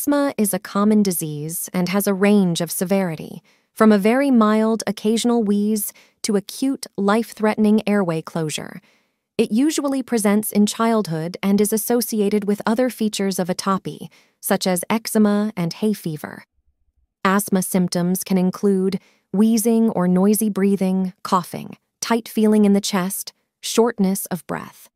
Asthma is a common disease and has a range of severity, from a very mild occasional wheeze to acute, life-threatening airway closure. It usually presents in childhood and is associated with other features of atopy, such as eczema and hay fever. Asthma symptoms can include wheezing or noisy breathing, coughing, tight feeling in the chest, shortness of breath.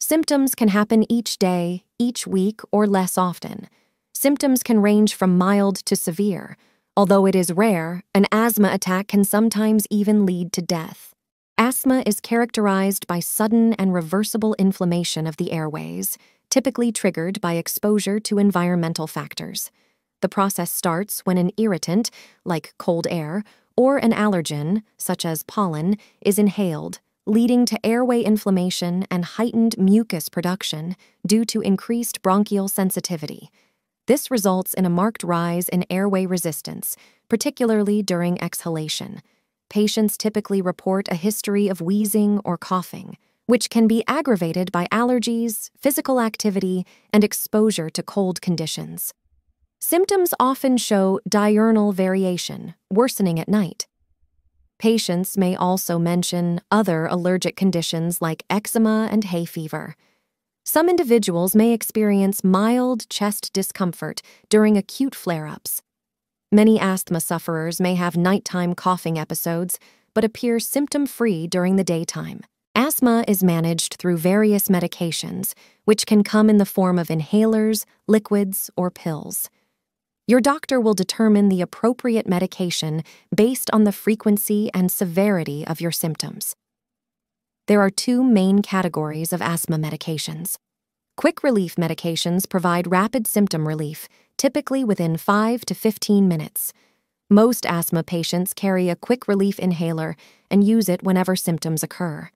Symptoms can happen each day, each week, or less often. Symptoms can range from mild to severe. Although it is rare, an asthma attack can sometimes even lead to death. Asthma is characterized by sudden and reversible inflammation of the airways, typically triggered by exposure to environmental factors. The process starts when an irritant, like cold air, or an allergen, such as pollen, is inhaled, leading to airway inflammation and heightened mucus production due to increased bronchial sensitivity. This results in a marked rise in airway resistance, particularly during exhalation. Patients typically report a history of wheezing or coughing, which can be aggravated by allergies, physical activity, and exposure to cold conditions. Symptoms often show diurnal variation, worsening at night. Patients may also mention other allergic conditions like eczema and hay fever. Some individuals may experience mild chest discomfort during acute flare-ups. Many asthma sufferers may have nighttime coughing episodes, but appear symptom-free during the daytime. Asthma is managed through various medications, which can come in the form of inhalers, liquids, or pills. Your doctor will determine the appropriate medication based on the frequency and severity of your symptoms. There are two main categories of asthma medications. Quick relief medications provide rapid symptom relief, typically within 5 to 15 minutes. Most asthma patients carry a quick relief inhaler and use it whenever symptoms occur.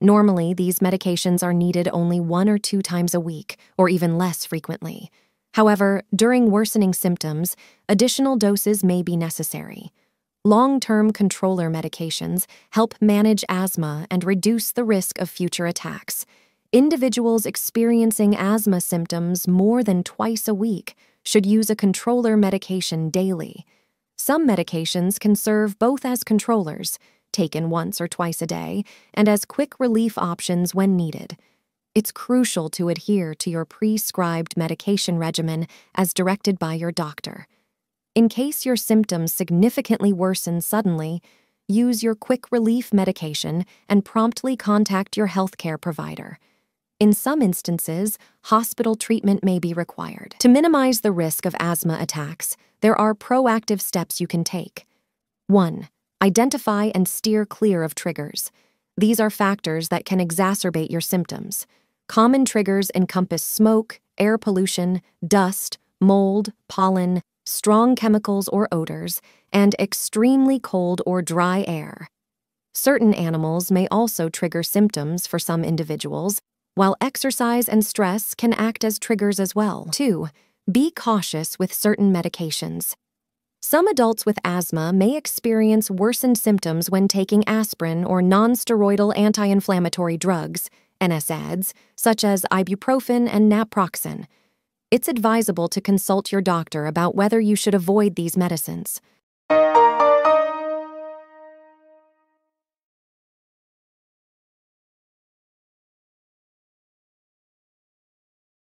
Normally, these medications are needed only 1 or 2 times a week, or even less frequently. However, during worsening symptoms, additional doses may be necessary. Long-term controller medications help manage asthma and reduce the risk of future attacks. Individuals experiencing asthma symptoms more than twice a week should use a controller medication daily. Some medications can serve both as controllers, taken once or twice a day, and as quick relief options when needed. It's crucial to adhere to your prescribed medication regimen as directed by your doctor. In case your symptoms significantly worsen suddenly, use your quick relief medication and promptly contact your healthcare provider. In some instances, hospital treatment may be required. To minimize the risk of asthma attacks, there are proactive steps you can take. 1. Identify and steer clear of triggers. These are factors that can exacerbate your symptoms. Common triggers encompass smoke, air pollution, dust, mold, pollen, strong chemicals or odors, and extremely cold or dry air. Certain animals may also trigger symptoms for some individuals, while exercise and stress can act as triggers as well. 2. Be cautious with certain medications. Some adults with asthma may experience worsened symptoms when taking aspirin or non-steroidal anti-inflammatory drugs, NSAIDs, such as ibuprofen and naproxen. It's advisable to consult your doctor about whether you should avoid these medicines.